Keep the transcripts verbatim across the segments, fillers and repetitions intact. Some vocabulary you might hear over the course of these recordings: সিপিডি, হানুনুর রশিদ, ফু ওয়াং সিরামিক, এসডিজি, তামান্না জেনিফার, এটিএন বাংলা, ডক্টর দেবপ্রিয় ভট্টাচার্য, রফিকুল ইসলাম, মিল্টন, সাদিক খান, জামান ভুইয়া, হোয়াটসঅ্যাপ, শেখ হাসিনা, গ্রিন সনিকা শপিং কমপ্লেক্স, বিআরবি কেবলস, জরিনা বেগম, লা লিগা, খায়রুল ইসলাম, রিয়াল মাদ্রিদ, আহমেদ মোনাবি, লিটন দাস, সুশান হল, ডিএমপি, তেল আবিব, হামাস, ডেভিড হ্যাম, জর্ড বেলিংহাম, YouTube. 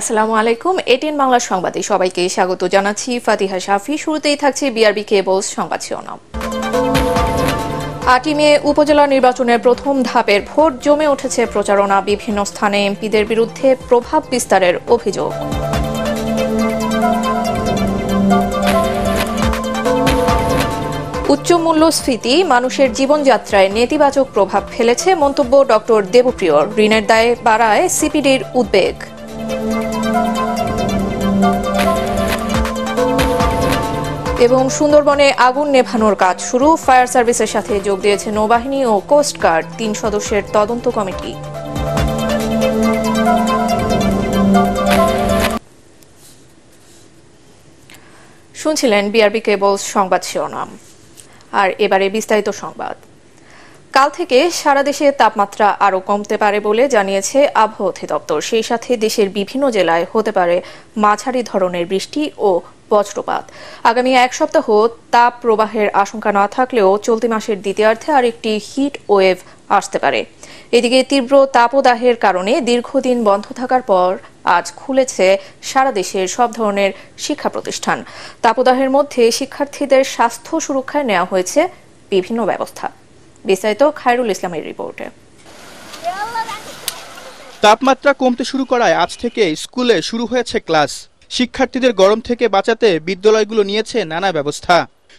আসসালামু আলাইকুম, এটিএন বাংলা সংবাদে সবাইকে স্বাগত জানাচ্ছি। ফাতিহা সাফি। শুরুতেই থাকছে বিআরবি কেবলস সংবাদ শিরোনাম। আটই মে উপজেলা নির্বাচনের প্রথম ধাপের ভোট, জমে উঠেছে প্রচারণা, বিভিন্ন স্থানে এমপিদের বিরুদ্ধে প্রভাব বিস্তারের অভিযোগ। উচ্চ মূল্যস্ফীতি মানুষের জীবনযাত্রায় নেতিবাচক প্রভাব ফেলেছে, মন্তব্য ডক্টর দেবপ্রিয়। ঋণের দায় বাড়ায় সিপিডির উদ্বেগ। এবং সুন্দরবনে আগুন নেভানোর কাজ শুরু, ফায়ার সার্ভিসের সাথে যোগ দিয়েছে নৌবাহিনী ও কোস্টগার্ড। তিন সদস্যের তদন্ত কমিটি। শুনছিলেন বিআরবি কেবলস সংবাদ শিরোনাম। আর এবারে বিস্তারিত সংবাদ। কাল থেকে সারা দেশে তাপমাত্রা আরও কমতে পারে বলে জানিয়েছে আবহাওয়া অধিদপ্তর। সেই সাথে দেশের বিভিন্ন জেলায় হতে পারে মাঝারি ধরনের বৃষ্টি ও বজ্রপাত। আগামী এক সপ্তাহ তাপ প্রবাহের আশঙ্কা না থাকলেও চলতি মাসের দ্বিতীয়ার্ধে আর একটি হিট ওয়েভ আসতে পারে। এদিকে তীব্র তাপদাহের কারণে দীর্ঘদিন বন্ধ থাকার পর আজ খুলেছে সারা দেশের সব ধরনের শিক্ষা প্রতিষ্ঠান। তাপদাহের মধ্যে শিক্ষার্থীদের স্বাস্থ্য সুরক্ষায় নেওয়া হয়েছে বিভিন্ন ব্যবস্থা। বিস্তারিত খায়রুল ইসলামের রিপোর্টে। তাপমাত্রা কমতে শুরু করায় আজ থেকে স্কুলে শুরু হয়েছে ক্লাস। শিক্ষার্থীদের গরম থেকে বাঁচাতে বিদ্যালয়গুলো নিয়েছে নানা ব্যবস্থা।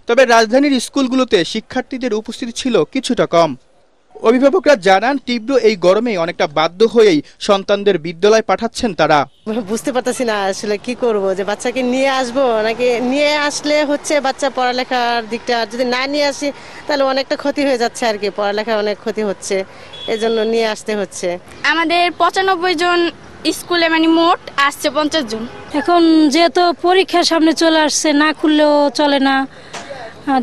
তবে রাজধানীর স্কুলগুলোতে শিক্ষার্থীদের উপস্থিতি ছিল কিছুটা কম। অভিভাবকরা জানান, তীব্র এই গরমে অনেকটা বাধ্য হয়েই সন্তানদের বিদ্যালয় পাঠাচ্ছেন তারা। বুঝতে পারতেছি না আসলে কি করব, যে বাচ্চাকে নিয়ে আসবো নাকি নিয়ে আসলে হচ্ছে বাচ্চা পড়ালেখার দিকটা, যদি না নিয়ে আসি তাহলে অনেকটা ক্ষতি হয়ে যাচ্ছে আর কি, পড়ালেখা অনেক ক্ষতি হচ্ছে, এজন্য নিয়ে আসতে হচ্ছে। আমাদের পঁচানব্বই জন স্কুলে মানে মোট আসছে পঞ্চাশ জন। এখন যেহেতু পরীক্ষার সামনে চলে আসছে, না খুললেও চলে না।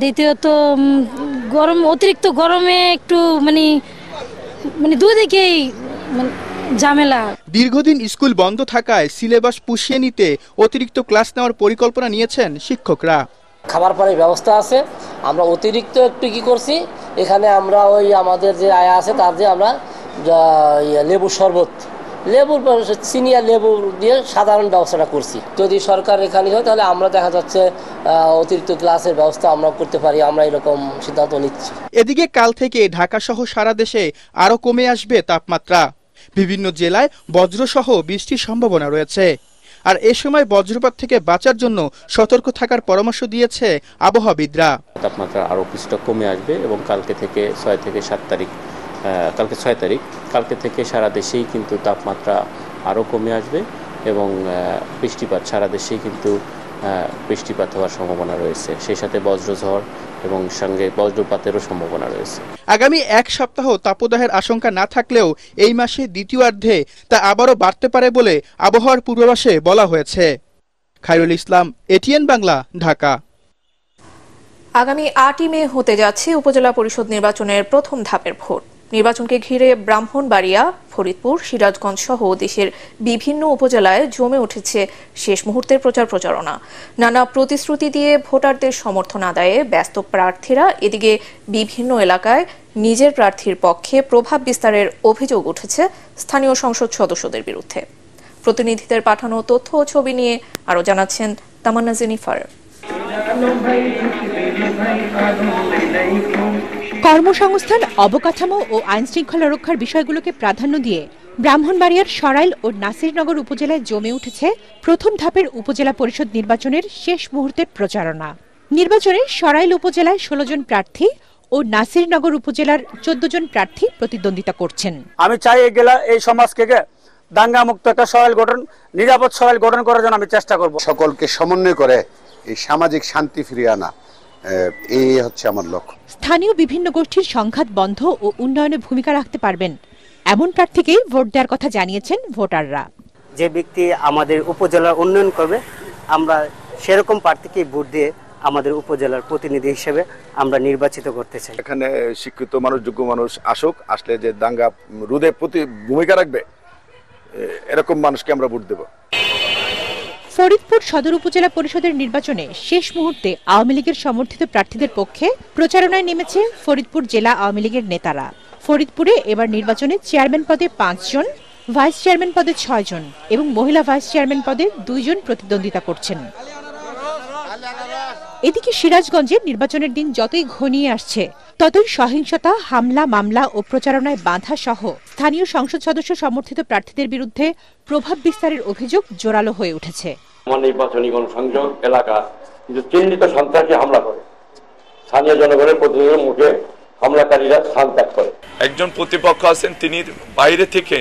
দ্বিতীয়ত গরম, অতিরিক্ত গরমে একটু মানে মানে দুদিকেই ঝামেলা। দীর্ঘদিন স্কুল বন্ধ থাকায় সিলেবাস পুষিয়ে নিতে অতিরিক্ত ক্লাস নেওয়ার পরিকল্পনা নিয়েছেন শিক্ষকরা। খাবার পানির ব্যবস্থা আছে, আমরা অতিরিক্ত একটু কি করছি, এখানে আমরা ওই আমাদের যে আয়া আছে তার যে আমরা লেবু শরবত, লেবুর সিনিয়র লেবু দিয়ে সাধারণ ব্যবস্থাটা করছি। যদি সরকার এখানে হয় তাহলে আমরা দেখা যাচ্ছে অতিরিক্ত ক্লাসের ব্যবস্থা আমরা করতে পারি, আমরা এরকম সিদ্ধান্ত নিচ্ছি। এদিকে কাল থেকে ঢাকা সহ সারা দেশে আরও কমে আসবে তাপমাত্রা। বিভিন্ন জেলায় বজ্রসহ বৃষ্টির সম্ভাবনা রয়েছে। আর এ সময় বজ্রপাত থেকে বাঁচার জন্য সতর্ক থাকার পরামর্শ দিয়েছে আবহাওয়াবিদরা। তাপমাত্রা আরও কিছুটা কমে আসবে এবং কালকে থেকে ছয় থেকে সাত তারিখ কালকে ছয় তারিখ কালকে থেকে সারা দেশেই কিন্তু তাপমাত্রা আরও কমে আসবে এবং বৃষ্টিপাত সারা দেশেই কিন্তু বৃষ্টিপাত হওয়ার সম্ভাবনা রয়েছে। সেই সাথে বজ্রঝড় এবং সঙ্গে বজ্রপাতেরও সম্ভাবনা রয়েছে। আগামী এক সপ্তাহ তাপদাহের আশঙ্কা না থাকলেও এই মাসে দ্বিতীয়ার্ধে তা আবারও বাড়তে পারে বলে আবহাওয়ার পূর্বাভাসে বলা হয়েছে। খায়রুল ইসলাম, এটিএন বাংলা, ঢাকা। আগামী আটই মে হতে যাচ্ছে উপজেলা পরিষদ নির্বাচনের প্রথম ধাপের ভোট। নির্বাচনকে ঘিরে ব্রাহ্মণবাড়িয়া, ফরিদপুর, সিরাজগঞ্জ সহ দেশের বিভিন্ন উপজেলায় জমে উঠেছে শেষ মুহূর্তের প্রচার প্রচারণা। নানা প্রতিশ্রুতি দিয়ে ভোটারদের সমর্থন আদায়ে ব্যস্ত প্রার্থীরা। এদিকে বিভিন্ন এলাকায় নিজের প্রার্থীর পক্ষে প্রভাব বিস্তারের অভিযোগ উঠেছে স্থানীয় সংসদ সদস্যদের বিরুদ্ধে। প্রতিনিধিদের পাঠানো তথ্য ও ছবি নিয়ে আরও জানাচ্ছেন তামান্না জেনিফার। কর্মসংস্থান, অবকাঠামো ও আইনশৃঙ্খলা রক্ষার বিষয়গুলোকে প্রাধান্য দিয়ে ব্রাহ্মণবাড়িয়ার সরাইল ও নাসিরনগর উপজেলায় জমে উঠেছে প্রথম ধাপের উপজেলা পরিষদ নির্বাচনের শেষ মুহূর্তের প্রচারণা। নির্বাচনে সরাইল উপজেলায় ষোলো জন প্রার্থী ও নাসিরনগর উপজেলার চোদ্দ জন প্রার্থী প্রতিদ্বন্দ্বিতা করছেন। আমি চাই এই গেলা এই সমাজ থেকে দাঙ্গা মুক্ত একটা সরাইল গঠন, নিরাপদ সরাইল গঠন করার জন্য আমি চেষ্টা করব। সকলকে সমন্বয় করে এই সামাজিক শান্তি ফিরিয়ে আনা, এই হচ্ছে আমার লক্ষ্য। স্থানীয় বিভিন্ন গোষ্ঠীর সংঘাত বন্ধ ও উন্নয়নে ভূমিকা রাখতে পারবেন এমন প্রার্থীকেই ভোট দেওয়ার কথা জানিয়েছেন ভোটাররা। যে ব্যক্তি আমাদের উপজেলার উন্নয়ন করবে, আমরা সেরকম প্রার্থীকেই ভোট দিয়ে আমাদের উপজেলার প্রতিনিধি হিসেবে আমরা নির্বাচিত করতে চাই। এখানে শিক্ষিত মানুষ, যোগ্য মানুষ আসুক, আসলে যে দাঙ্গা রুদে প্রতি ভূমিকা রাখবে এরকম মানুষকে আমরা ভোট দেব। ফরিদপুর সদর উপজেলা পরিষদের নির্বাচনে শেষ মুহূর্তে আওয়ামী লীগের সমর্থিত প্রার্থীদের পক্ষে প্রচারণায় নেমেছে ফরিদপুর জেলা আওয়ামী লীগের নেতারা। ফরিদপুরে এবার নির্বাচনে চেয়ারম্যান পদে পাঁচজন, ভাইস চেয়ারম্যান পদে ছয় জন এবং মহিলা ভাইস চেয়ারম্যান পদে দুইজন প্রতিদ্বন্দ্বিতা করছেন। এদিকে সিরাজগঞ্জে নির্বাচনের দিন যতই ঘনিয়ে আসছে, ততই সহিংসতা, হামলা, মামলা ও প্রচারণায় বাধা সহ স্থানীয় সংসদ সদস্য সমর্থিত প্রার্থীদের বিরুদ্ধে প্রভাব বিস্তারের অভিযোগ জোরালো হয়ে উঠেছে। নির্বাচনী গণসংযোগ এলাকা কিন্তু চিহ্নিত সন্ত্রাসী হামলা করে, স্থানীয় জনগণের প্রতিনিধিদের মুখে হামলাকারীরা স্থান ত্যাগ করে। একজন প্রতিপক্ষ আছেন, তিনি বাইরে থেকে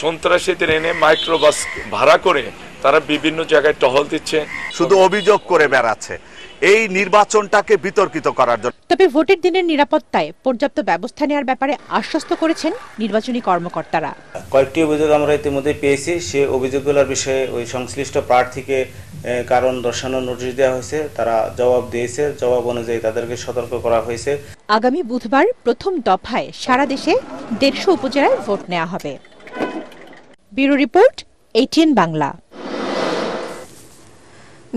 সন্ত্রাসীদের এনে মাইক্রোবাস ভাড়া করে তারা বিভিন্ন জায়গায় টহল দিচ্ছে, শুধু অভিযোগ করে বেড়াচ্ছে এই নির্বাচনটাকে বিতর্কিত করার জন্য। তবে ভোটের দিনের নিরাপত্তায় পর্যাপ্ত ব্যবস্থা নেওয়ার ব্যাপারে আশ্বস্ত করেছেন নির্বাচনী কর্মকর্তারা। কয়েকটি অভিযোগ আমরা ইতিমধ্যে পেয়েছি, সেই অভিযোগগুলোর বিষয়ে ওই সংশ্লিষ্ট প্রার্থীকে কারণ দর্শানোর নোটিশ দেওয়া হয়েছে, তারা জবাব দিয়েছে, জবাব অনুযায়ী তাদেরকে সতর্ক করা হয়েছে। আগামী বুধবার প্রথম দফায় সারা দেশে দেড়শো উপজেলায় ভোট নেওয়া হবে। Bureau report, এটিএন বাংলা।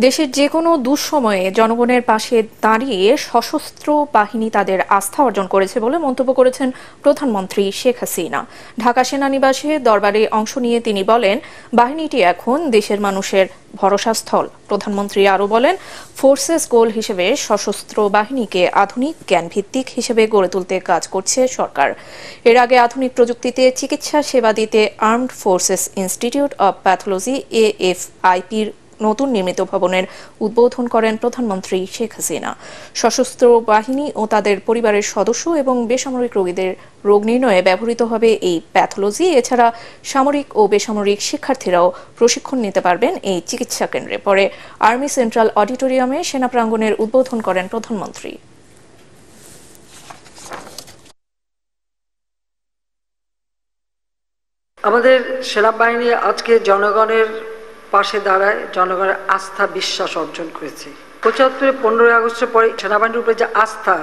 দেশের যে কোনো দুঃসময়ে জনগণের পাশে দাঁড়িয়ে সশস্ত্র বাহিনী তাদের আস্থা অর্জন করেছে বলে মন্তব্য করেছেন প্রধানমন্ত্রী শেখ হাসিনা। ঢাকা সেনানিবাসে দরবারে অংশ নিয়ে তিনি বলেন, বাহিনীটি এখন দেশের মানুষের ভরসাস্থল। প্রধানমন্ত্রী আরও বলেন, ফোর্সেস গোল হিসেবে সশস্ত্র বাহিনীকে আধুনিক জ্ঞানভিত্তিক হিসেবে গড়ে তুলতে কাজ করছে সরকার। এর আগে আধুনিক প্রযুক্তিতে চিকিৎসা সেবা দিতে armed forces institute of pathology এএফআইপির নতুন নির্মিত ভবনের উদ্বোধন করেন প্রধানমন্ত্রী শেখ হাসিনা। সশস্ত্র বাহিনী ও তাদের পরিবারের সদস্য এবং বেসামরিক রোগীদের রোগ নির্ণয়ে ব্যবহৃত হবে এই প্যাথোলজি। এছাড়া সামরিক ও বেসামরিক শিক্ষার্থীরাও প্রশিক্ষণ নিতে পারবেন এই চিকিৎসা কেন্দ্রে। পরে আর্মি সেন্ট্রাল অডিটোরিয়ামে সেনা প্রাঙ্গণের উদ্বোধন করেন প্রধানমন্ত্রী। আমাদের সেনাবাহিনী আজকে জনগণের পাশে দাঁড়ায়, জনগণের আস্থা বিশ্বাস অর্জন করেছে। পঁচাত্তরে পনেরোই আগস্টের পরে সেনাবাহিনীর উপরে যে আস্থা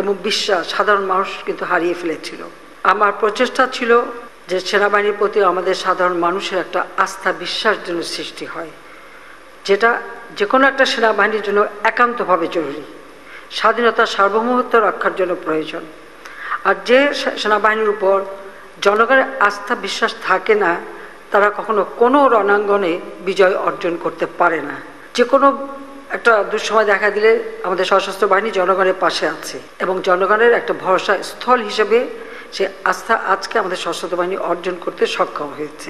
এবং বিশ্বাস সাধারণ মানুষ কিন্তু হারিয়ে ফেলেছিল। আমার প্রচেষ্টা ছিল যে সেনাবাহিনীর প্রতি আমাদের সাধারণ মানুষের একটা আস্থা বিশ্বাস যেন সৃষ্টি হয়, যেটা যে কোনো একটা সেনাবাহিনীর জন্য একান্তভাবে জরুরি, স্বাধীনতার সার্বভৌমত্ব রক্ষার জন্য প্রয়োজন। আর যে সেনাবাহিনীর উপর জনগণের আস্থা বিশ্বাস থাকে না, তারা কখনো কোনো রণাঙ্গনে বিজয় অর্জন করতে পারে না। যে কোনো একটা দুঃসময় দেখা দিলে আমাদের সশস্ত্র বাহিনী জনগণের পাশে আছে এবং জনগণের একটা ভরসা স্থল হিসেবে সে আস্থা আজকে আমাদের সশস্ত্র বাহিনী অর্জন করতে সক্ষম হয়েছে।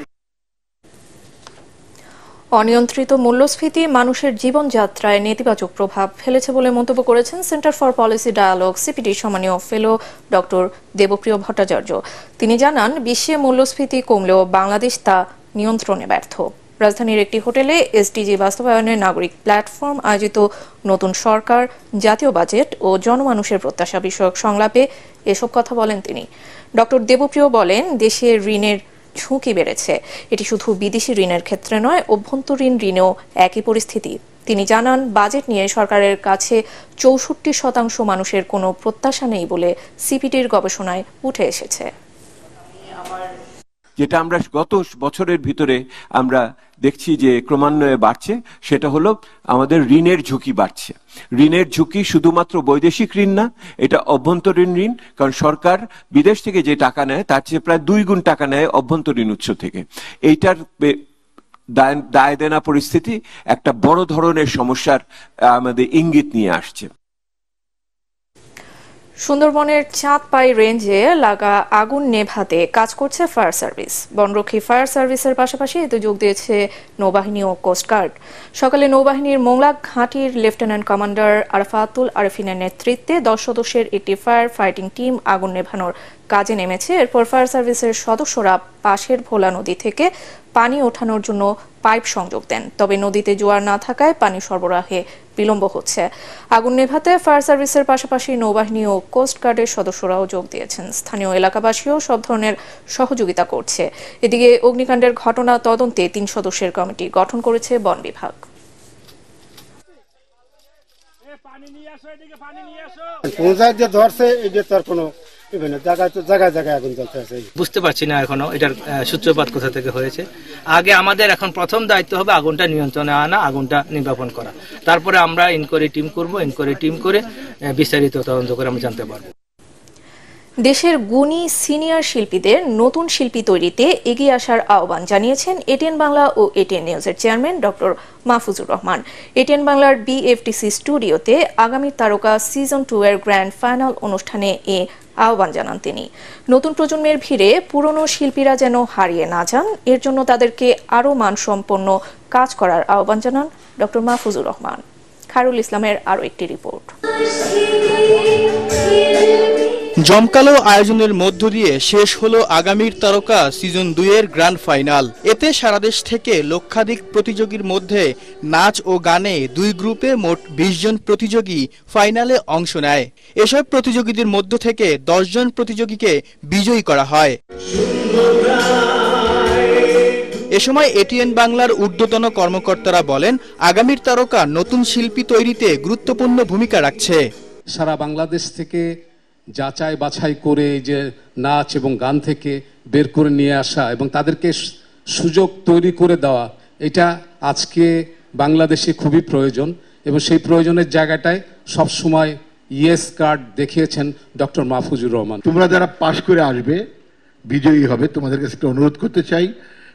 অনিয়ন্ত্রিত মূল্যস্ফীতি মানুষের জীবনযাত্রায় নেতিবাচক প্রভাব ফেলেছে বলে মন্তব্য করেছেন centre for policy dialogue সিপিডি সম্মানীয় ফেলো ডক্টর দেবপ্রিয় ভট্টাচার্য। তিনি জানান, বিশ্বে মূল্যস্ফীতি কমলেও বাংলাদেশ তা নিয়ন্ত্রণে ব্যর্থ। রাজধানীর একটি হোটেলে এসডিজি বাস্তবায়নে নাগরিক প্ল্যাটফর্ম আয়োজিত নতুন সরকার, জাতীয় বাজেট ও জনমানুষের প্রত্যাশা বিষয়ক সংলাপে এসব কথা বলেন তিনি। ডক্টর দেবপ্রিয় বলেন, দেশে ঋণের ঝুঁকি বেড়েছে। এটি শুধু বিদেশি ঋণের ক্ষেত্রে নয়, অভ্যন্তরীণ ঋণেও একই পরিস্থিতি। তিনি জানান, বাজেট নিয়ে সরকারের কাছে চৌষট্টি শতাংশ মানুষের কোনো প্রত্যাশা নেই বলে সিপিডির গবেষণায় উঠে এসেছে। যেটা আমরা গত বছরের ভিতরে আমরা দেখছি যে ক্রমান্বয়ে বাড়ছে, সেটা হলো আমাদের ঋণের ঝুঁকি বাড়ছে। ঋণের ঝুঁকি শুধুমাত্র বৈদেশিক ঋণ না, এটা অভ্যন্তরীণ ঋণ। কারণ সরকার বিদেশ থেকে যে টাকা নেয় তার চেয়ে প্রায় দুই গুণ টাকা নেয় অভ্যন্তরীণ উৎস থেকে। এইটার দায় দেনা পরিস্থিতি একটা বড় ধরনের সমস্যার আমাদের ইঙ্গিত নিয়ে আসছে। সুন্দরবনের চাঁদপাই রেঞ্জে লাগা আগুন নেভাতে কাজ করছে ফায়ার সার্ভিস। বনরক্ষী ফায়ার সার্ভিসের পাশাপাশি এতে যোগ দিয়েছে নৌবাহিনী ও কোস্টগার্ড। সকালে নৌবাহিনীর মোংলা ঘাঁটির লেফটেন্যান্ট কমান্ডার আরাফাতুল আরেফিনের নেতৃত্বে দশ সদস্যের একটি ফায়ার ফাইটিং টিম আগুন নেভানোর কাজে নেমেছে। এরপর ফায়ার সার্ভিসের সদস্যরা পাশের ভোলা নদী থেকে পানি ওঠানোর জন্য পাইপ সংযোগ দেন, তবে নদীতে জোয়ার না থাকায় পানি সরবরাহে বিলম্ব হচ্ছে। আগুন নেভাতে ফায়ার সার্ভিসের পাশাপাশি নৌবাহিনী ও কোস্টগার্ডের সদস্যরাও যোগ দিয়েছেন। স্থানীয় এলাকাবাসীও সব ধরনের সহযোগিতা করছে। এদিকে অগ্নিকাণ্ডের ঘটনা তদন্তে তিন সদস্যের কমিটি গঠন করেছে বন বিভাগ। বুঝতে পারছি না এখনো এটার সূত্রপাত কোথা থেকে হয়েছে। আগে আমাদের এখন প্রথম দায়িত্ব হবে আগুনটা নিয়ন্ত্রণে আনা, আগুনটা নির্বাপন করা। তারপরে আমরা ইনকোয়ারি টিম করব, ইনকোয়ারি টিম করে বিস্তারিত তদন্ত করে আমরা জানতে পারবো। দেশের গুণী সিনিয়র শিল্পীদের নতুন শিল্পী তৈরিতে এগিয়ে আসার আহ্বান জানিয়েছেন এটিএন বাংলা ও এটিএন নিউজের চেয়ারম্যান ড. মাহফুজুর রহমান। এটিএন বাংলার বিএফটিসি স্টুডিওতে আগামীর তারকা সিজন টু এর গ্র্যান্ড ফাইনাল অনুষ্ঠানে এ আহ্বান জানান তিনি। নতুন প্রজন্মের ভিড়ে পুরনো শিল্পীরা যেন হারিয়ে না যান, এর জন্য তাদেরকে আরও মানসম্পন্ন কাজ করার আহ্বান জানান ড. মাহফুজুর রহমান। খায়রুল ইসলামের আরও একটি রিপোর্ট। জমকালো আয়োজনের মধ্য দিয়ে শেষ হলো আগামীর তারকা সিজন দুই এর গ্র্যান্ড ফাইনাল। এতে সারা দেশ থেকে লক্ষাধিক প্রতিযোগীর মধ্যে নাচ ও গানে দুই গ্রুপে মোট বিশ জন প্রতিযোগী ফাইনালে অংশ নেয়। এসব প্রতিযোগীদের মধ্য থেকে দশ জন প্রতিযোগীকে বিজয়ী করা হয়। এ সময় এটিএন বাংলার ঊর্ধ্বতন কর্মকর্তারা বলেন, আগামীর তারকা নতুন শিল্পী তৈরিতে গুরুত্বপূর্ণ ভূমিকা রাখছে। সারা বাংলাদেশ থেকে যাচাই বাছাই করে যে নাচ এবং গান থেকে বের করে নিয়ে আসা এবং তাদেরকে সুযোগ তৈরি করে দেওয়া, এটা আজকে বাংলাদেশে খুবই প্রয়োজন এবং সেই প্রয়োজনের জায়গাটায় সবসময় ইয়েস কার্ড দেখিয়েছেন ডক্টর মাহফুজুর রহমান। তোমরা যারা পাশ করে আসবে, বিজয়ী হবে, তোমাদের কাছে একটা অনুরোধ করতে চাই,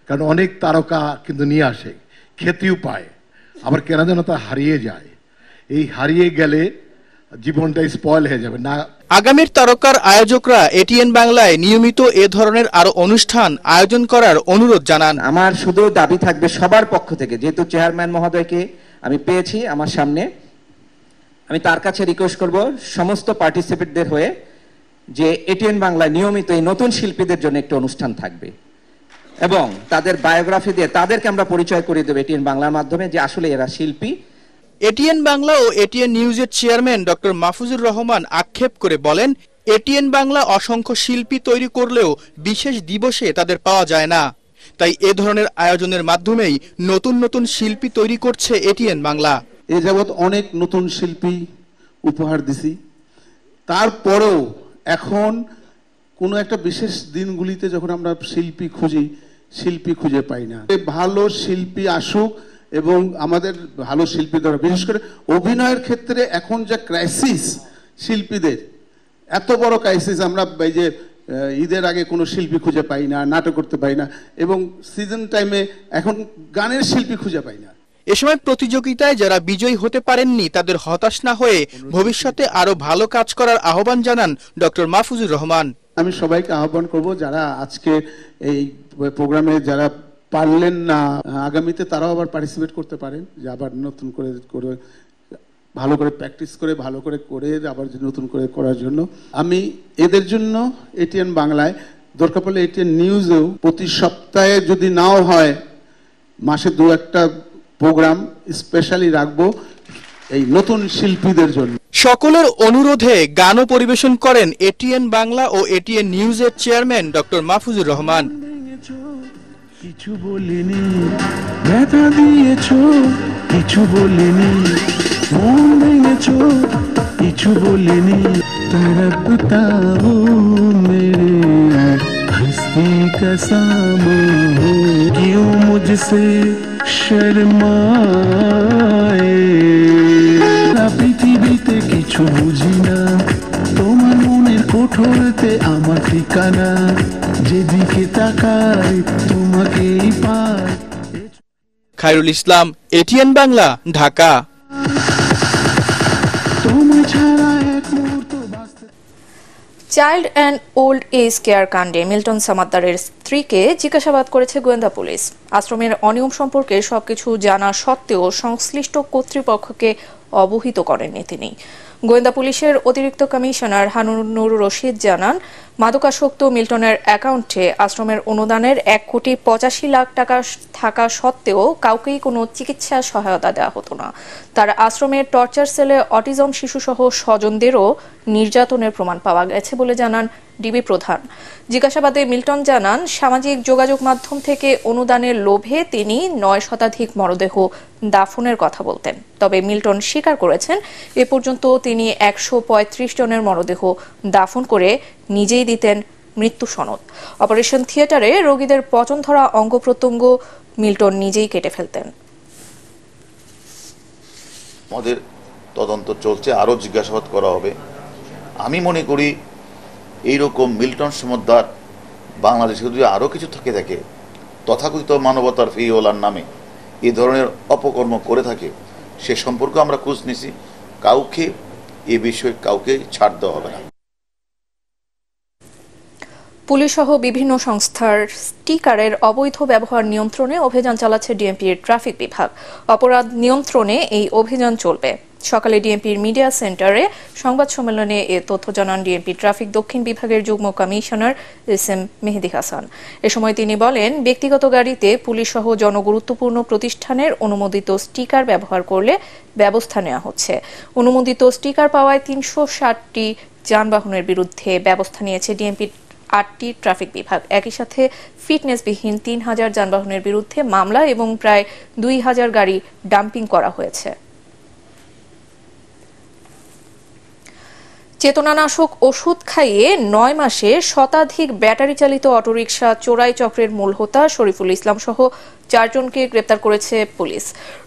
কারণ অনেক তারকা কিন্তু নিয়ে আসে, খ্যাতিও পায়, আবার কেন যেন তা হারিয়ে যায়। এই হারিয়ে গেলে জীবনটাই স্পয়েল হয়ে যাবে না। আগামীর তারকার আয়োজকরা এটিএন বাংলায় নিয়মিত এ ধরনের আরো অনুষ্ঠান আয়োজন করার অনুরোধ জানান। আমার শুধু দাবি থাকবে সবার পক্ষ থেকে, যেহেতু চেয়ারম্যান মহোদয়কে আমি পেয়েছি আমার সামনে, আমি তার কাছে রিকোয়েস্ট করব সমস্ত পার্টিসিপেন্টদের হয়ে যে এটিএন বাংলায় নিয়মিত এই নতুন শিল্পীদের জন্য একটা অনুষ্ঠান থাকবে এবং তাদের বায়োগ্রাফি দিয়ে তাদেরকে আমরা পরিচয় করিয়ে দেব এটিএন বাংলার মাধ্যমে যে আসলে এরা শিল্পী। এটিএন বাংলা ও এটিএন নিউজের চেয়ারম্যান ড. মাহফুজুর রহমান আক্ষেপ করে বলেন, এটিএন বাংলা অসংখ্য শিল্পী তৈরি করলেও বিশেষ দিবসে তাদের পাওয়া যায় না। তাই এ ধরনের আয়োজনের মাধ্যমেই নতুন নতুন শিল্পী তৈরি করছে এটিএন বাংলা। এ যাবৎ অনেক নতুন শিল্পী উপহার দিছি, তারপরেও এখন কোনো একটা বিশেষ দিনগুলিতে যখন আমরা শিল্পী খুঁজি, শিল্পী খুঁজে পাই না। ভালো শিল্পী আসুক এবং আমাদের ভালো শিল্পী দ্বারা বিশেষ করে অভিনয়ের ক্ষেত্রে এখন যা ক্রাইসিস শিল্পীদের, এত বড় ক্রাইসিস, আমরা এই যে ঈদের আগে কোনো শিল্পী খুঁজে পাই না, নাটক করতে পাই না এবং সিজন টাইমে এখন গানের শিল্পী খুঁজে পাই না। এ সময় প্রতিযোগিতায় যারা বিজয়ী হতে পারেননি তাদের হতাশ না হয়ে ভবিষ্যতে আরো ভালো কাজ করার আহ্বান জানান ড. মাহফুজুর রহমান। আমি সবাইকে আহ্বান করব, যারা আজকে এই প্রোগ্রামে যারা পারলেন না, আগামীতে তারাও আবার পার্টিসিপেট করতে পারেন, যে আবার নতুন করে করে ভালো করে প্র্যাকটিস করে ভালো করে করে আবার নতুন করে করার জন্য আমি এদের জন্য এটিএন বাংলায়, দরকার পড়লে এটিএন নিউজেও প্রতি সপ্তাহে যদি নাও হয় মাসে দু একটা প্রোগ্রাম স্পেশালি রাখবো এই নতুন শিল্পীদের জন্য। সকলের অনুরোধে গানও পরিবেশন করেন এটিএন বাংলা ও এটিএন নিউজের চেয়ারম্যান ড. মাহফুজুর রহমান। কিছু বলিনি, ব্যথা দিয়েছো, কিছু বলিনি, মন ভেঙেছো, কিছু বলিনি, তারা পিতাও মেরে হস্তি কসম হো, কেউ মুঝসে শর্মায়ে, পৃথিবীতে কিছু বুঝি না, তোমার মনের কোঠরতে আমার ঠিকানা, যেদিকে তাকাই তোমাকেই পাই। খায়রুল ইসলাম, এটিএন বাংলা, Dhaka. Child and old age care কাণ্ডে মিল্টন সামাদ্দারের স্ত্রীকে জিজ্ঞাসাবাদ করেছে গোয়েন্দা পুলিশ। আশ্রমের অনিয়ম সম্পর্কে সবকিছু জানা সত্ত্বেও সংশ্লিষ্ট কর্তৃপক্ষকে অবহিত করেননি তিনি। গোয়েন্দা পুলিশের অতিরিক্ত কমিশনার হানুনুর রশিদ জানান, মাদকাসক্ত মিল্টনের অ্যাকাউন্টে আশ্রমের অনুদানের এক কোটি পঁচাশি লাখ টাকা থাকা সত্ত্বেও কাউকেই কোনো চিকিৎসা সহায়তা দেওয়া হতো না। তার আশ্রমের টর্চার সেলে অটিজম শিশুসহ স্বজনদেরও নির্যাতনের প্রমাণ পাওয়া গেছে বলে জানান ডিবি প্রধান। জিজ্ঞাসাবাদে মিল্টন জানান, সামাজিক যোগাযোগ মাধ্যম থেকে অনুদানের লোভে তিনি নয় শতাধিক মরদেহ দাফনের কথা বলতেন। তবে মিল্টন স্বীকার করেছেন, এ পর্যন্ত তিনি একশো পঁয়ত্রিশ জনের মরদেহ দাফন করে নিজেই দিতেন মৃত্যু সনদ। অপারেশন থিয়েটারে রোগীদের পচন ধরা অঙ্গ প্রত্যঙ্গ মিল্টন নিজেই কেটে ফেলতেন। আমাদের তদন্ত চলছে, আরও জিজ্ঞাসাবাদ করা হবে। আমি মনে করি এইরকম মিল্টন সমদ্দার বাংলাদেশে যদি আরও কিছু থেকে থাকে, তথাকথিত মানবতার ফেরিওয়ালার নামে এ ধরনের অপকর্ম করে থাকে, সে সম্পর্কে আমরা খোঁজ নিছি। কাউকে এ বিষয়ে কাউকে ছাড় দেওয়া হবে না। পুলিশসহ বিভিন্ন সংস্থার স্টিকারের অবৈধ ব্যবহার নিয়ন্ত্রণে অভিযান চালাচ্ছে ডিএমপির ট্রাফিক বিভাগ। অপরাধ নিয়ন্ত্রণে এই অভিযান চলবে। সকালে ডিএমপির মিডিয়া সেন্টারে সংবাদ সম্মেলনে এ তথ্য জানান ডিএমপি ট্রাফিক দক্ষিণ বিভাগের যুগ্ম কমিশনার এসএম মেহেদী হাসান। এ সময় তিনি বলেন, ব্যক্তিগত গাড়িতে পুলিশসহ জনগুরুত্বপূর্ণ প্রতিষ্ঠানের অনুমোদিত স্টিকার ব্যবহার করলে ব্যবস্থা নেওয়া হচ্ছে। অনুমোদিত স্টিকার পাওয়ায় তিনশো ষাটটি যানবাহনের বিরুদ্ধে ব্যবস্থা নিয়েছে ডিএমপি আটটি ট্রাফিক বিভাগ। একই সাথে ফিটনেসবিহীন তিন হাজার যানবাহনের বিরুদ্ধে মামলা এবং প্রায় দুই হাজার গাড়ি ডাম্পিং করা হয়েছে। চেতনানাশক ওষুধ খাইয়ে নয় মাসে শতাধিক ব্যাটারি চালিত অটোরিকশা চোরাই চক্রের মূল হোতা শরীফুল ইসলাম সহ চারজনকে গ্রেপ্তার করেছে পুলিশ।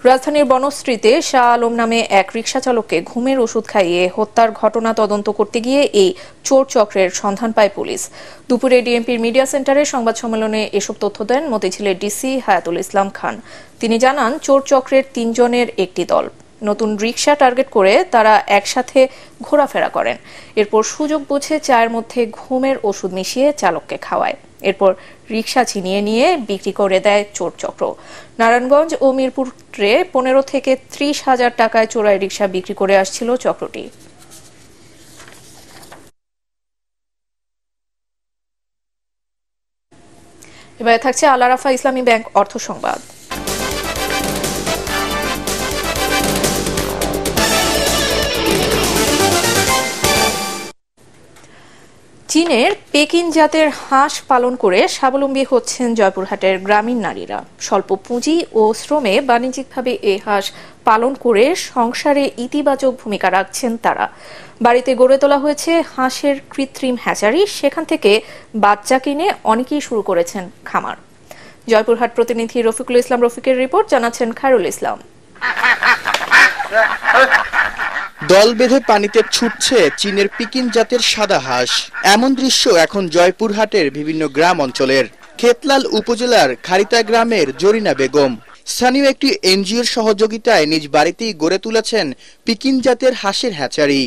রাজধানীর বনশ্রীতে শাহ আলম নামে এক রিকশা চালককে ঘুমের ওষুধ খাইয়ে হত্যার ঘটনা তদন্ত করতে গিয়ে এই চোর চক্রের সন্ধান পায় পুলিশ। দুপুরে ডিএমপির মিডিয়া সেন্টারে সংবাদ সম্মেলনে এসব তথ্য দেন মতিঝিলের ডিসি হায়াতুল ইসলাম খান। তিনি জানান, চোর চক্রের তিনজনের একটি দল নতুন রিকশা টার্গেট করে তারা একসাথে ঘোরাফেরা করেন। এরপর সুযোগ বুঝে চায়ের মধ্যে ঘুমের ওষুধ মিশিয়ে চালককে খাওয়ায়। এরপর রিকশা ছিনিয়ে নিয়ে বিক্রি করে দেয় চোর চক্র। নারায়ণগঞ্জ ও মিরপুরে পনেরো থেকে ত্রিশ হাজার টাকায় চোরাই রিকশা বিক্রি করে আসছিল চক্রটি। এবারে থাকছে আল আরাফা ইসলামী ব্যাংক অর্থ সংবাদ। চীনের পেকিং জাতের হাঁস পালন করে স্বাবলম্বী হচ্ছেন জয়পুরহাটের গ্রামীণ নারীরা। স্বল্প পুঁজি ও শ্রমে বাণিজ্যিকভাবে এই হাঁস পালন করে সংসারে ইতিবাচক ভূমিকা রাখছেন তারা। বাড়িতে গড়ে তোলা হয়েছে হাঁসের কৃত্রিম হ্যাচারি, সেখান থেকে বাচ্চা কিনে অনেকেই শুরু করেছেন খামার। জয়পুরহাট প্রতিনিধি রফিকুল ইসলাম রফিকের রিপোর্ট, জানাচ্ছেন খায়রুল ইসলাম। দল বেঁধে পানিতে ছুটছে চীনের পিকিন জাতের সাদা হাঁস। এমন দৃশ্য এখন জয়পুরহাটের বিভিন্ন গ্রাম অঞ্চলের। খেতলাল উপজেলার খারিতা গ্রামের জরিনা বেগম স্থানীয় একটি এনজিওর সহযোগিতায় নিজ বাড়িতেই গড়ে তুলেছেন পিকিন জাতের হাঁসের হ্যাচারি।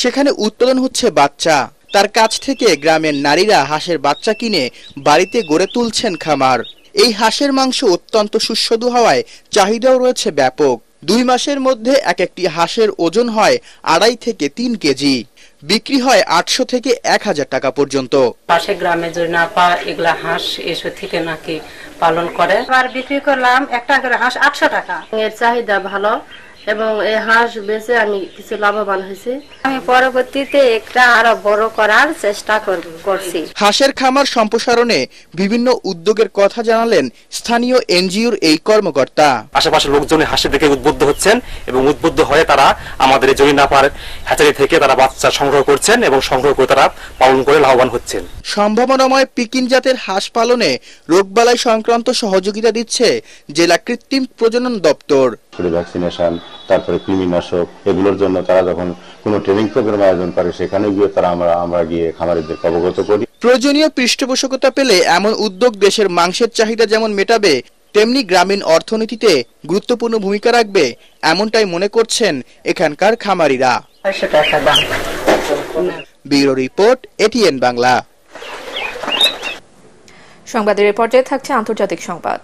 সেখানে উৎপাদন হচ্ছে বাচ্চা। তার কাছ থেকে গ্রামের নারীরা হাঁসের বাচ্চা কিনে বাড়িতে গড়ে তুলছেন খামার। এই হাঁসের মাংস অত্যন্ত সুস্বাদু হওয়ায় চাহিদাও রয়েছে ব্যাপক। দুই মাসের মধ্যে এক একটি হাঁসের ওজন হয় আড়াই থেকে তিন কেজি। বিক্রি হয় আটশো থেকে এক হাজার টাকা পর্যন্ত। পাশে গ্রামে জরিনাপা এগুলা হাঁস এসে থেকে নাকি পালন করে। আর বিক্রি করলাম একটা করে হাঁস আটশো টাকা। এর চাহিদা ভালো এবং এই হাঁস বেচে আমি কিছু লাভবান হয়েছি। আমি পরবর্তীতে একটা আরো বড় করার চেষ্টা করছি। হাঁসের খামার সম্প্রসারণে বিভিন্ন উদ্যোগের কথা জানালেন স্থানীয় এনজিওর এই কর্মকর্তা। আশেপাশে লোকজন হাঁসের দিকে উদ্বুদ্ধ হচ্ছেন এবং উদ্বুদ্ধ হয়ে তারা আমাদের জরিনাপার হ্যাচারি থেকে তারা বাচ্চা সংগ্রহ করছেন এবং সংগ্রহ করে তারা পালন করে লাভবান হচ্ছেন। সম্ভাবনাময় পিকিন জাতের হাঁস পালনে রোগবালাই সংক্রান্ত সহযোগিতা দিচ্ছে জেলা কৃত্রিম প্রজনন দপ্তর। ভ্যাকসিনেশন, তারপরে কৃমিনাশক, এগুলোর জন্য তারা যখন কোনো ট্রেনিং প্রোগ্রাম আয়োজন করে সেখানে গিয়ে তারা আমরা আমরা গিয়ে খামারিদের অবগত করি। প্রয়োজনীয় পৃষ্ঠপোষকতা পেলে এমন উদ্যোগ দেশের মাংসের চাহিদা যেমন মেটাবে, তেমনি গ্রামীণ অর্থনীতিতে গুরুত্বপূর্ণ ভূমিকা রাখবে, এমনটাই মনে করছেন এখানকার খামারিরা। Bureau report, এটিএন বাংলা। সংবাদের এই পর্যায়ে থাকছে আন্তর্জাতিক সংবাদ।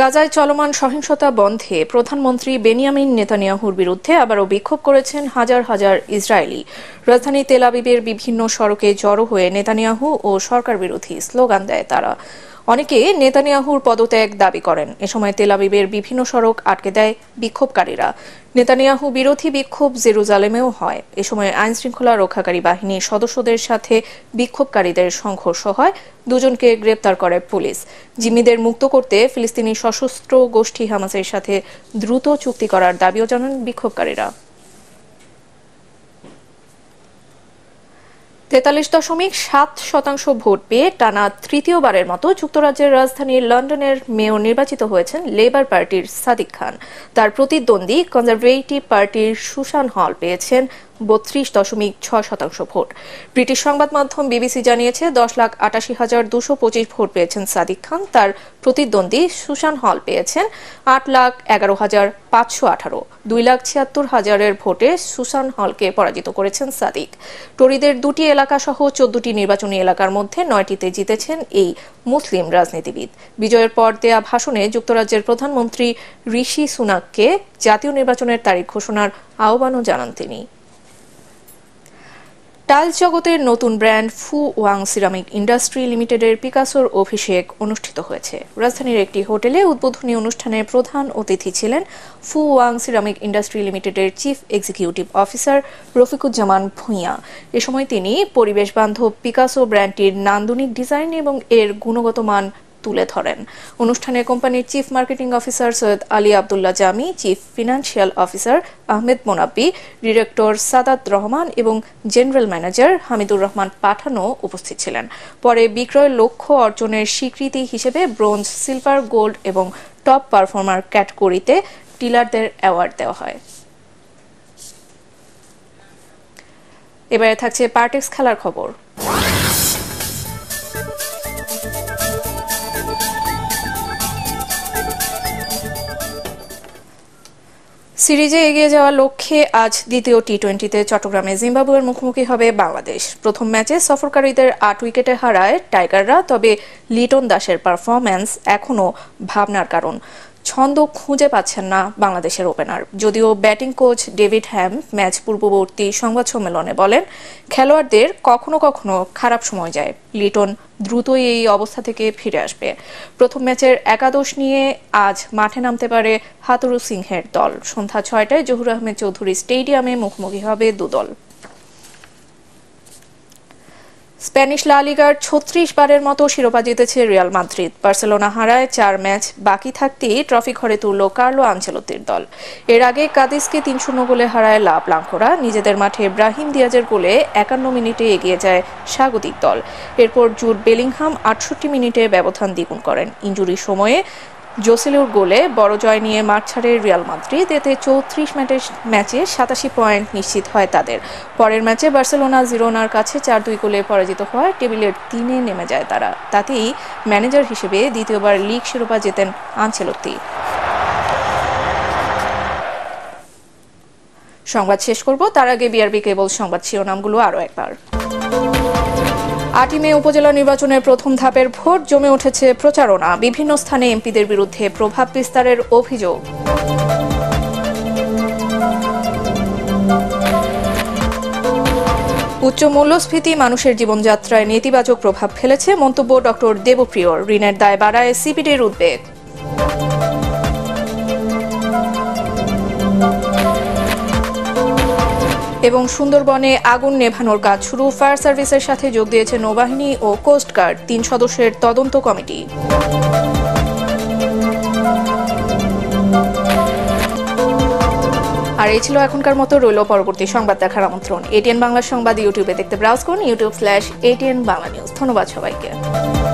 গাজায় চলমান সহিংসতা বন্ধে প্রধানমন্ত্রী বেনিয়ামিন নেতানিয়াহুর বিরুদ্ধে আবারও বিক্ষোভ করেছেন হাজার হাজার ইসরায়েলি। রাজধানী তেল আবিবের বিভিন্ন সড়কে জড়ো হয়ে নেতানিয়াহু ও সরকার বিরোধী স্লোগান দেয় তারা। অনেকে নেতানিয়াহুর পদত্যাগ দাবি করেন। এ সময় তেল আবিবের বিভিন্ন সড়ক আটকে দেয় বিক্ষোভকারীরা। নেতানিয়াহু বিরোধী বিক্ষোভ জেরুজালেমেও হয়। এ সময় আইনশৃঙ্খলা রক্ষাকারী বাহিনীর সদস্যদের সাথে বিক্ষোভকারীদের সংঘর্ষ হয়। দুজনকে গ্রেপ্তার করে পুলিশ। জিম্মিদের মুক্ত করতে ফিলিস্তিনি সশস্ত্র গোষ্ঠী হামাসের সাথে দ্রুত চুক্তি করার দাবিও জানান বিক্ষোভকারীরা। তেতাল্লিশ দশমিক সাত শতাংশ ভোট পেয়ে টানা তৃতীয়বারের মতো যুক্তরাজ্যের রাজধানী লন্ডনের মেয়র নির্বাচিত হয়েছেন লেবার পার্টির সাদিক খান। তার প্রতিদ্বন্দ্বী কনজারভেটিভ পার্টির সুশান হল পেয়েছেন বত্রিশ দশমিক ছয় শতাংশ ভোট। ব্রিটিশ সংবাদ মাধ্যম বিবিসি জানিয়েছে, দশ লাখ আটাশি হাজার দুশো পঁচিশ ভোট পেয়েছেন সাদিক খান। তার প্রতিদ্বন্দ্বী সুশান হল পেয়েছেন আট লাখ এগারো হাজার পাঁচশো আঠারো দুই লাখ ছিয়াত্তর হাজারের ভোটে সুশান হলকে পরাজিত করেছেন সাদিক। টরিদের দুটি এলাকা সহ চোদ্দটি নির্বাচনী এলাকার মধ্যে নয়টিতে জিতেছেন এই মুসলিম রাজনীতিবিদ। বিজয়ের পর দেয়া ভাষণে যুক্তরাজ্যের প্রধানমন্ত্রী ঋষি সুনাককে জাতীয় নির্বাচনের তারিখ ঘোষণার আহ্বানও জানান তিনি। টাইলস জগতের নতুন ব্র্যান্ড ফু ওয়াং সিরামিক ইন্ডাস্ট্রি লিমিটেডের পিকাসোর অভিষেক অনুষ্ঠিত হয়েছে। রাজধানীর একটি হোটেলে উদ্বোধনী অনুষ্ঠানে প্রধান অতিথি ছিলেন ফু ওয়াং সিরামিক ইন্ডাস্ট্রি লিমিটেডের chief executive officer Rafiqul জামান ভুইয়া। এ সময় তিনি পরিবেশ বান্ধব পিকাসো ব্র্যান্ডটির নান্দনিক ডিজাইন এবং এর গুণগত মান তুলে ধরেন। অনুষ্ঠানে কোম্পানির chief marketing officer Syed Ali Abdullah Jami, chief financial officer আহমেদ মোনাবি, director Sadat Rahman এবং জেনারেল ম্যানেজার হামিদুর রহমান পাঠানো উপস্থিত ছিলেন। পরে বিক্রয় লক্ষ্য অর্জনের স্বীকৃতি হিসেবে ব্রোঞ্জ, সিলভার, গোল্ড এবং টপ পারফর্মার ক্যাটাগরিতে ডিলারদের অ্যাওয়ার্ড দেওয়া হয়। এবারে থাকছে পার্টেক্স খেলার খবর। সিরিজে এগিয়ে যাওয়ার লক্ষ্যে আজ দ্বিতীয় টি টোয়েন্টিতে চট্টগ্রামে জিম্বাবুয়ের মুখোমুখি হবে বাংলাদেশ। প্রথম ম্যাচে সফরকারীদের আট উইকেটে হারায় টাইগাররা, তবে লিটন দাসের পারফরম্যান্স এখনও ভাবনার কারণ। ছন্দ খুঁজে পাচ্ছেন না বাংলাদেশের ওপেনার। যদিও batting coach ডেভিড হ্যাম match পূর্ববর্তী সংবাদ সম্মেলনে বলেন, খেলোয়াড়দের কখনো কখনো খারাপ সময় যায়, লিটন দ্রুতই এই অবস্থা থেকে ফিরে আসবে। প্রথম ম্যাচের একাদশ নিয়ে আজ মাঠে নামতে পারে হাতুরু সিংহের দল। সন্ধ্যা ছয়টায় জহুর আহমেদ চৌধুরী স্টেডিয়ামে মুখোমুখি হবে দুদল। স্প্যানিশ লা লিগার ছত্রিশ বারের মতো শিরোপা জিতেছে রিয়াল মাদ্রিদ। বার্সেলোনা হারায় চার ম্যাচ বাকি থাকতেই ট্রফি ঘরে তুলল কার্লো আনচেলত্তির দল। এর আগে কাদিসকে তিন শূন্য গোলে হারায় লা ব্লাঙ্কোরা। নিজেদের মাঠে ব্রাহিম দিয়াজের গোলে একান্ন মিনিটে এগিয়ে যায় স্বাগতিক দল। এরপর জর্ড বেলিংহাম আটষট্টি মিনিটে ব্যবধান দ্বিগুণ করেন। ইনজুরি সময়ে জোসেলুর গোলে বড় জয় নিয়ে মাঠ ছাড়ে রিয়াল মাদ্রিদ। এতে চৌত্রিশ ম্যাচের ম্যাচে সাতাশি পয়েন্ট নিশ্চিত হয় তাদের। পরের ম্যাচে বার্সেলোনা জিরোনার কাছে চার দুই গোলে পরাজিত হয়, টেবিলের তিনে নেমে যায় তারা। তাতেই ম্যানেজার হিসেবে দ্বিতীয়বার লিগ শিরোপা জেতেন আনচেলত্তি। সংবাদ শেষ করব, তার আগে বিআরবি কেবল সংবাদ শিরোনামগুলো আরও একবার। আটই মে উপজেলা নির্বাচনের প্রথম ধাপের ভোট, জমে উঠেছে প্রচারণা, বিভিন্ন স্থানে এমপিদের বিরুদ্ধে প্রভাব বিস্তারের অভিযোগ। উচ্চ মূল্যস্ফীতি মানুষের জীবনযাত্রায় নেতিবাচক প্রভাব ফেলেছে, মন্তব্য ডক্টর দেবপ্রিয়র। ঋণের দায় বাড়ায় সিপিডির উদ্বেগ। এবং সুন্দরবনে আগুন নেভানোর কাজ শুরু, ফায়ার সার্ভিসের সাথে যোগ দিয়েছে নৌবাহিনী ও কোস্টগার্ড, তিন সদস্যের তদন্ত কমিটি। আর এই ছিল এখনকার মতো। রইল পরবর্তী সংবাদ দেখার আমন্ত্রণ। এটিএন বাংলা সংবাদ ইউটিউবে দেখতে ব্রাউজ করুন YouTube slash এটিএন বাংলা news. ধন্যবাদ সবাইকে।